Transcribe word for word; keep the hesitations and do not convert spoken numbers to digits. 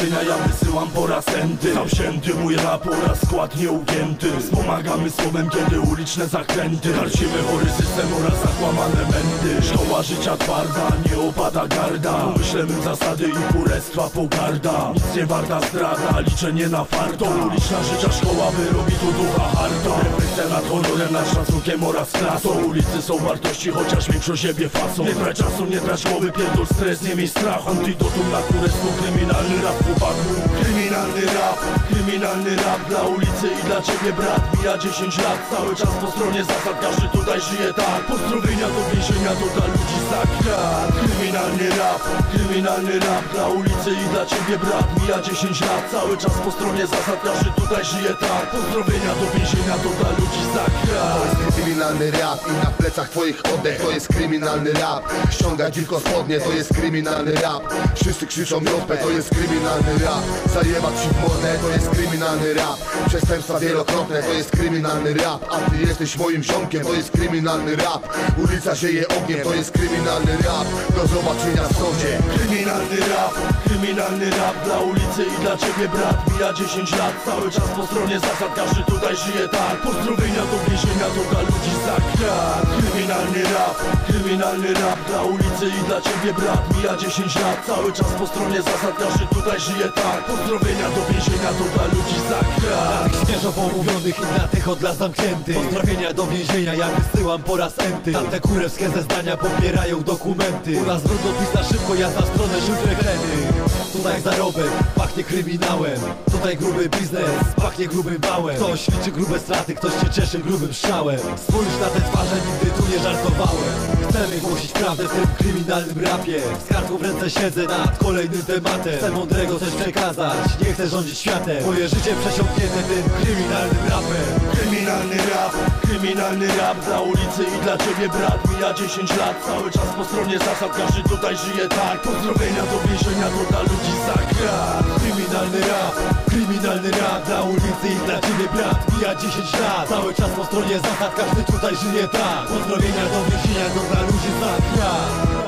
więzienia ja wysyłam po raz enty. Sam sięty, mój rap oraz skład nieugięty. Wspomagamy słowem, kiedy uliczne zakręty karcimy chory system oraz zakłamane mędy. Szkoła życia twarda, nie opada garda. Myślemy zasady i kurestwa pogarda. Nic nie warta strada, liczenie na farto. Uliczna życia szkoła wyrobi tu ducha harto. Represja nad honorem, nad szacunkiem oraz klasą. Ulicy są wartości, chociaż większość siebie fasą. Nie trać czasu, nie trać głowy, pierdol stres, nie miej strachu. Antidotum na kurestwo, kryminalny rap chłopaku. Kryminalny rap, kryminalny rap dla ulicy i dla ciebie brat. Mija dziesięć lat, cały czas po stronie zasad, każdy tutaj żyje tak. Pozdrowienia do więzienia, to dla ludzi zakrad. Kryminalny rap, kryminalny rap dla ulicy i dla ciebie brat. Mija dziesięć lat, cały czas po stronie zasad, każdy tutaj żyje tak. Pozdrowienia do więzienia, to dla ludzi zakrad. To jest kryminalny rap i na plecach twoich oddech. To jest kryminalny rap, ściąga dziwko spodnie. To jest kryminalny rap, wszyscy krzyczą jopę. To jest kryminalny rap, zajebać ci w mordę. To jest kryminalny rap, przestępstwa wielokrotne. To jest kryminalny rap, a ty jesteś moim ziomkiem. To jest kryminalny rap, ulica sieje ogniem. To jest kryminalny rap, do zobaczenia w sądzie. Kryminalny rap, kryminalny rap dla ulicy i dla ciebie brat. Mija dziesięć lat, cały czas po stronie zasad, każdy tutaj żyje tak. Pozdrowienia do więzienia, to dla ludzi zakrad. Kryminalny rap, kryminalny rap dla ulicy i dla ciebie brat. Mija dziesięć lat, cały czas po stronie zasad, każdy tutaj żyje tak. Pozdrowienia do więzienia, to dla ludzi zakrad. Dla tych ciężko umówionych i dla tych od lat zamkniętych. Pozdrowienia do więzienia ja wysyłam po raz enty. Tamte kurewskie zeznania popierają dokumenty. U nas brudnopis na szybko, ja na stronę żółć reklemy. Tutaj zarobek pachnie kryminałem. Tutaj gruby biznes pachnie grubym bałem. Ktoś liczy grube straty, ktoś się cieszy grubym strzałem. Spójrz na te twarze, nigdy tu nie żartowałem. Chcemy głosić prawdę w tym kryminalnym rapie. Z kartką w ręce siedzę nad kolejnym tematem. Chcę mądrego coś przekazać, nie chcę rządzić światem. Moje życie przesiąknięte tym kryminalnym rapem. Kryminalny rap, kryminalny rap dla ulicy i dla ciebie brat. Mija dziesięć lat, cały czas po stronie zasad, każdy tutaj żyje tak. Pozdrowienia do więzienia, to dla ludzi zagra. Kryminalny rap, kryminalny rap dla ulicy i dla ciebie brat. Mija dziesięć lat, cały czas po stronie zasad, każdy tutaj żyje tak. Pozdrowienia do więzienia, to dla ludzi zagra.